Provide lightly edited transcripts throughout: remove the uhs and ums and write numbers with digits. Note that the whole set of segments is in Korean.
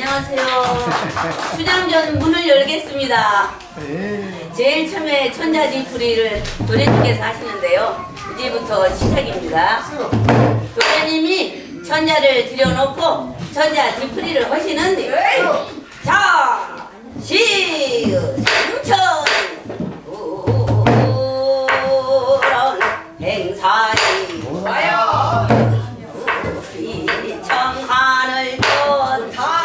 안녕하세요. 춘향전 문을 열겠습니다. 네. 제일 처음에 천자지 불이를 도련님께서 하시는데요. 이제부터 시작입니다. 도련님이 천자를 들여놓고 천자 뒤풀이를 하시는 자 시삼천 우런 행사이 와요 이청하늘 전타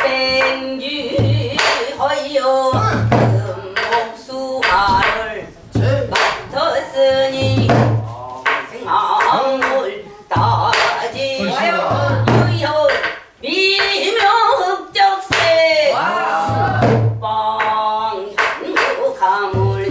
시생규 허여 금옥수화를 맡았으니 생망물 따지 유효 미명흑적세 방향가물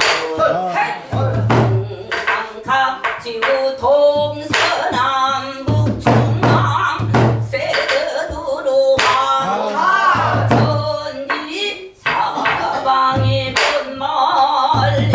동상갑지우 동서남북 중앙 세두루하 천지 사방이 분말리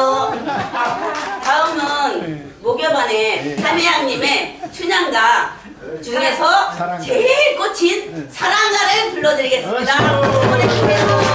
주세요. 다음은 목요반에 참회양님의 춘향가 중에서 제일 꽂힌 사랑가를 불러드리겠습니다. 보내주세요.